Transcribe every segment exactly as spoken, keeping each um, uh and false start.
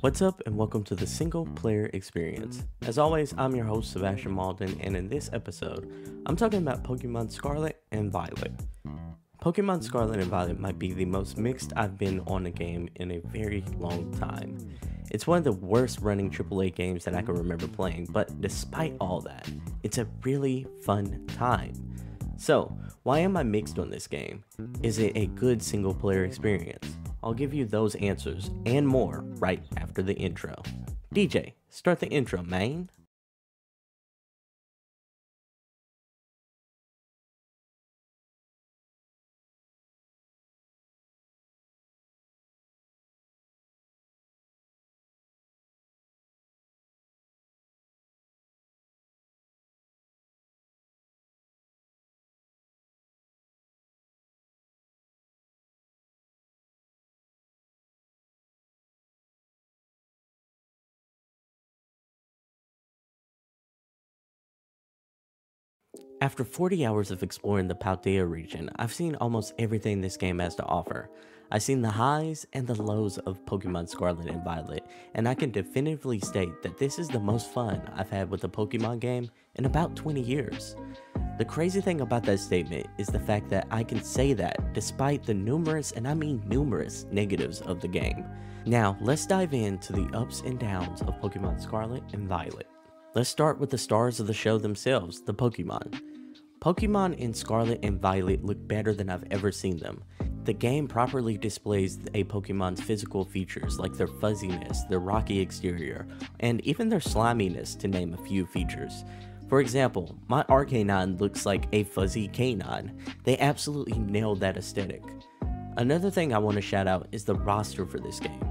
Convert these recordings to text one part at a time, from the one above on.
What's up and welcome to the Single Player Experience. As always, I'm your host Sebastian Malden, and in this episode, I'm talking about Pokemon Scarlet and Violet. Pokemon Scarlet and Violet might be the most mixed I've been on a game in a very long time. It's one of the worst running triple A games that I can remember playing, but despite all that, it's a really fun time. So, why am I mixed on this game? Is it a good single player experience? I'll give you those answers and more right after the intro. D J, start the intro, man. After forty hours of exploring the Paldea region, I've seen almost everything this game has to offer. I've seen the highs and the lows of Pokemon Scarlet and Violet, and I can definitively state that this is the most fun I've had with a Pokemon game in about twenty years. The crazy thing about that statement is the fact that I can say that despite the numerous, and I mean numerous, negatives of the game. Now, let's dive into the ups and downs of Pokemon Scarlet and Violet. Let's start with the stars of the show themselves, the Pokemon. Pokemon in Scarlet and Violet look better than I've ever seen them. The game properly displays a Pokemon's physical features like their fuzziness, their rocky exterior, and even their sliminess, to name a few features. For example, my Arcanine looks like a fuzzy canine. They absolutely nailed that aesthetic. Another thing I want to shout out is the roster for this game.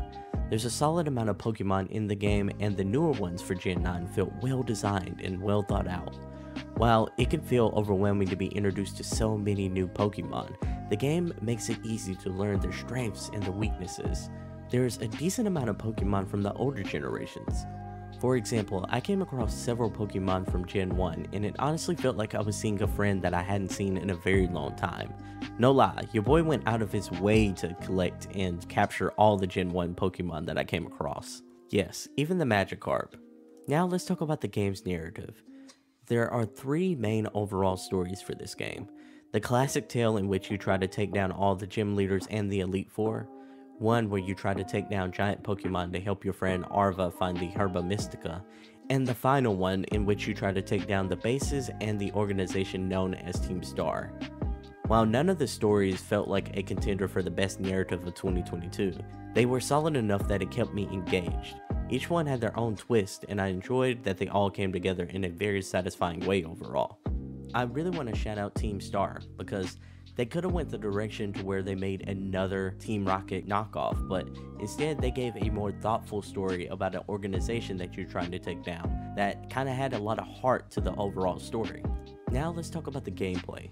There's a solid amount of Pokemon in the game, and the newer ones for Gen nine feel well designed and well thought out. While it can feel overwhelming to be introduced to so many new Pokemon, the game makes it easy to learn their strengths and their weaknesses. There's a decent amount of Pokemon from the older generations. For example, I came across several Pokemon from Gen one, and it honestly felt like I was seeing a friend that I hadn't seen in a very long time. No lie, your boy went out of his way to collect and capture all the Gen one Pokemon that I came across. Yes, even the Magikarp. Now let's talk about the game's narrative. There are three main overall stories for this game. The classic tale in which you try to take down all the gym leaders and the Elite Four. One where you try to take down giant Pokemon to help your friend Arva find the Herba Mystica. And the final one in which you try to take down the bases and the organization known as Team Star. While none of the stories felt like a contender for the best narrative of twenty twenty-two, they were solid enough that it kept me engaged. Each one had their own twist, and I enjoyed that they all came together in a very satisfying way overall. I really want to shout out Team Star, because they could have went the direction to where they made another Team Rocket knockoff, but instead they gave a more thoughtful story about an organization that you're trying to take down that kind of had a lot of heart to the overall story. Now let's talk about the gameplay.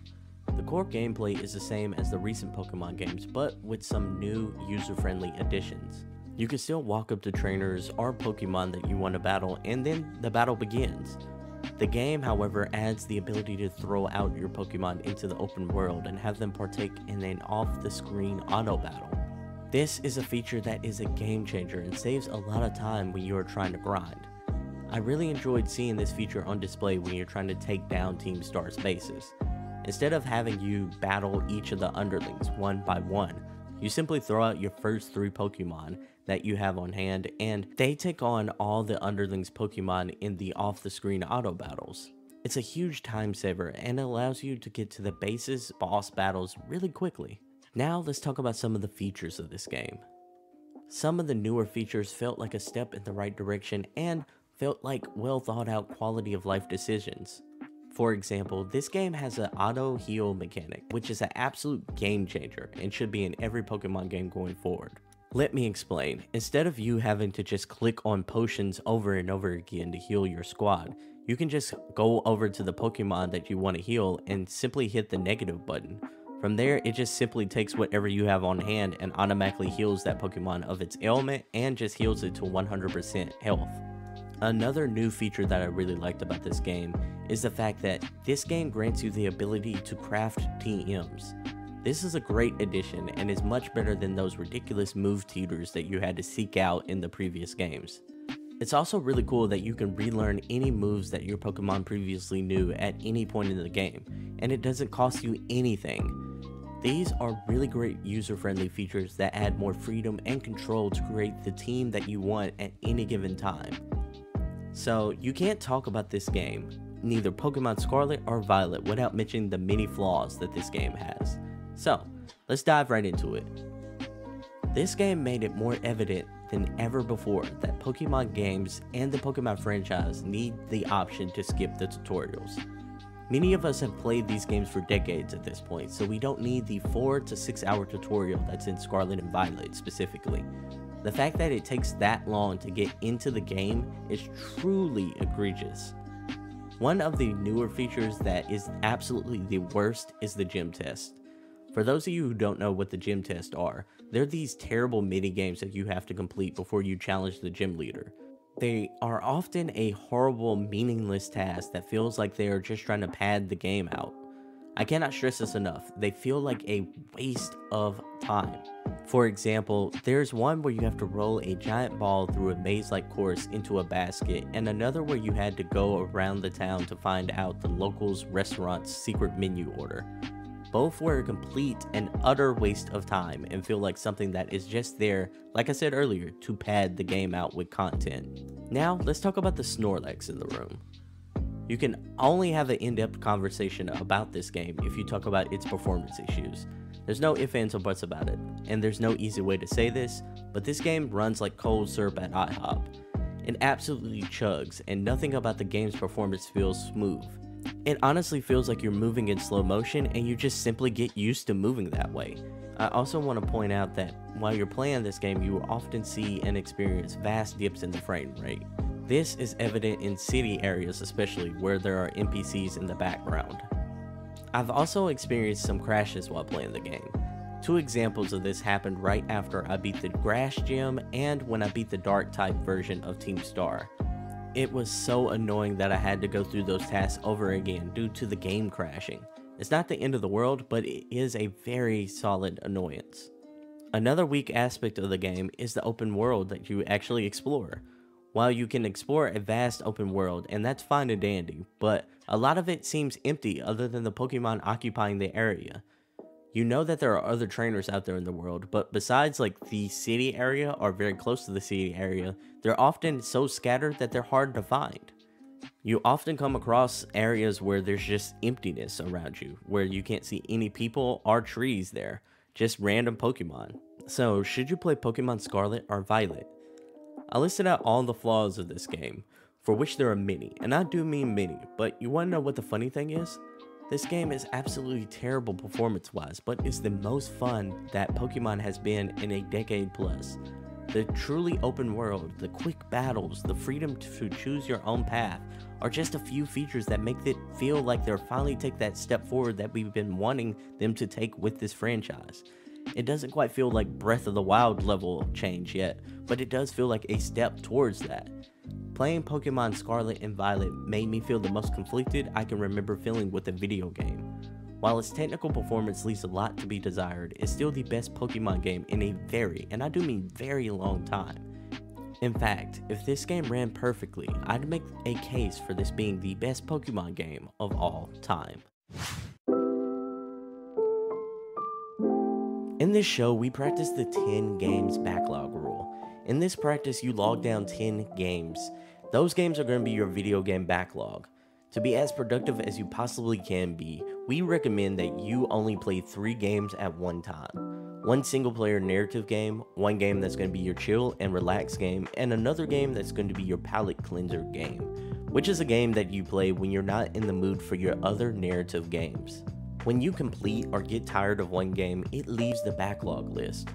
The core gameplay is the same as the recent Pokemon games, but with some new user-friendly additions. You can still walk up to trainers or Pokemon that you want to battle, and then the battle begins. The game, however, adds the ability to throw out your Pokemon into the open world and have them partake in an off-the-screen auto battle. This is a feature that is a game changer and saves a lot of time when you are trying to grind. I really enjoyed seeing this feature on display when you're trying to take down Team Star's bases. Instead of having you battle each of the underlings one by one, you simply throw out your first three Pokemon that you have on hand, and they take on all the underlings Pokemon in the off-the-screen auto battles. It's a huge time saver and allows you to get to the bases boss battles really quickly. Now let's talk about some of the features of this game. Some of the newer features felt like a step in the right direction and felt like well thought out quality of life decisions. For example, this game has an auto heal mechanic, which is an absolute game changer and should be in every Pokemon game going forward. Let me explain. Instead of you having to just click on potions over and over again to heal your squad, you can just go over to the Pokemon that you want to heal and simply hit the negative button. From there, it just simply takes whatever you have on hand and automatically heals that Pokemon of its ailment and just heals it to one hundred percent health. Another new feature that I really liked about this game is the fact that this game grants you the ability to craft T Ms. This is a great addition and is much better than those ridiculous move tutors that you had to seek out in the previous games. It's also really cool that you can relearn any moves that your Pokemon previously knew at any point in the game, and it doesn't cost you anything. These are really great user-friendly features that add more freedom and control to create the team that you want at any given time. So you can't talk about this game, neither Pokemon Scarlet or Violet, without mentioning the many flaws that this game has. So let's dive right into it. This game made it more evident than ever before that Pokemon games and the Pokemon franchise need the option to skip the tutorials. Many of us have played these games for decades at this point, so we don't need the four to six hour tutorial that's in Scarlet and Violet specifically. The fact that it takes that long to get into the game is truly egregious. One of the newer features that is absolutely the worst is the gym test. For those of you who don't know what the gym tests are, they're these terrible mini games that you have to complete before you challenge the gym leader. They are often a horrible, meaningless task that feels like they are just trying to pad the game out. I cannot stress this enough, they feel like a waste of time. For example, there's one where you have to roll a giant ball through a maze-like course into a basket, and another where you had to go around the town to find out the locals' restaurant's secret menu order. Both were a complete and utter waste of time and feel like something that is just there, like I said earlier, to pad the game out with content. Now let's talk about the Snorlax in the room. You can only have an in-depth conversation about this game if you talk about its performance issues. There's no ifs, ands, or buts about it, and there's no easy way to say this, but this game runs like cold syrup at I hop. It absolutely chugs, and nothing about the game's performance feels smooth. It honestly feels like you're moving in slow motion and you just simply get used to moving that way. I also want to point out that while you're playing this game, you will often see and experience vast dips in the frame rate. This is evident in city areas especially, where there are N P Cs in the background. I've also experienced some crashes while playing the game. Two examples of this happened right after I beat the Grass Gym and when I beat the Dark type version of Team Star. It was so annoying that I had to go through those tasks over again due to the game crashing. It's not the end of the world, but it is a very solid annoyance. Another weak aspect of the game is the open world that you actually explore. While you can explore a vast open world, and that's fine and dandy, but a lot of it seems empty other than the Pokemon occupying the area. You know that there are other trainers out there in the world, but besides like the city area or very close to the city area, they're often so scattered that they're hard to find. You often come across areas where there's just emptiness around you, where you can't see any people or trees there, just random Pokemon. So should you play Pokemon Scarlet or Violet? I listed out all the flaws of this game, for which there are many, and I do mean many, but you want to know what the funny thing is? This game is absolutely terrible performance-wise, but it's the most fun that Pokemon has been in a decade plus. The truly open world, the quick battles, the freedom to choose your own path are just a few features that make it feel like they're finally taking that step forward that we've been wanting them to take with this franchise. It doesn't quite feel like Breath of the Wild level change yet, but it does feel like a step towards that. Playing Pokemon Scarlet and Violet made me feel the most conflicted I can remember feeling with a video game. While its technical performance leaves a lot to be desired, it's still the best Pokemon game in a very, and I do mean very long time. In fact, if this game ran perfectly, I'd make a case for this being the best Pokemon game of all time. In this show, we practice the ten games backlog rule. In this practice, you log down ten games. Those games are going to be your video game backlog. To be as productive as you possibly can be, we recommend that you only play three games at one time. One single player narrative game, one game that's going to be your chill and relax game, and another game that's going to be your palate cleanser game, which is a game that you play when you're not in the mood for your other narrative games. When you complete or get tired of one game, it leaves the backlog list.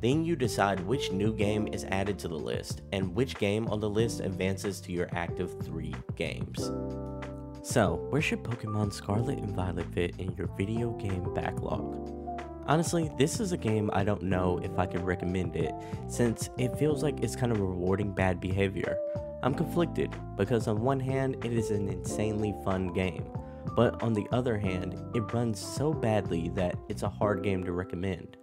Then you decide which new game is added to the list, and which game on the list advances to your active three games. So, where should Pokemon Scarlet and Violet fit in your video game backlog? Honestly, this is a game I don't know if I could recommend it, since it feels like it's kind of rewarding bad behavior. I'm conflicted, because on one hand, it is an insanely fun game. but on the other hand, it runs so badly that it's a hard game to recommend.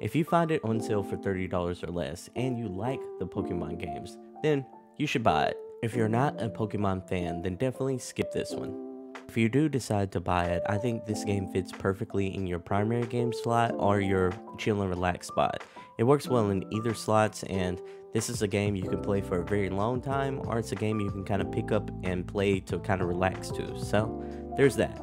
If you find it on sale for thirty dollars or less and you like the Pokemon games, then you should buy it. If you're not a Pokemon fan, then definitely skip this one. If you do decide to buy it, I think this game fits perfectly in your primary game slot or your chill and relax spot. It works well in either slots, and this is a game you can play for a very long time, or it's a game you can kind of pick up and play to kind of relax to. So there's that.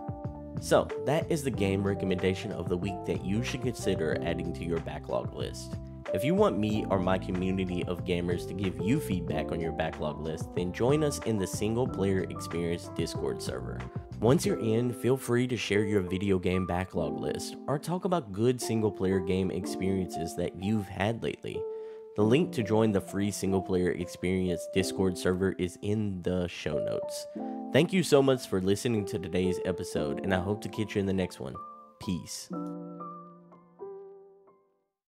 So that is the game recommendation of the week that you should consider adding to your backlog list. If you want me or my community of gamers to give you feedback on your backlog list, then join us in the Single Player Experience Discord server. Once you're in, feel free to share your video game backlog list or talk about good single player game experiences that you've had lately. The link to join the free Single Player Experience Discord server is in the show notes. Thank you so much for listening to today's episode, and I hope to catch you in the next one. Peace.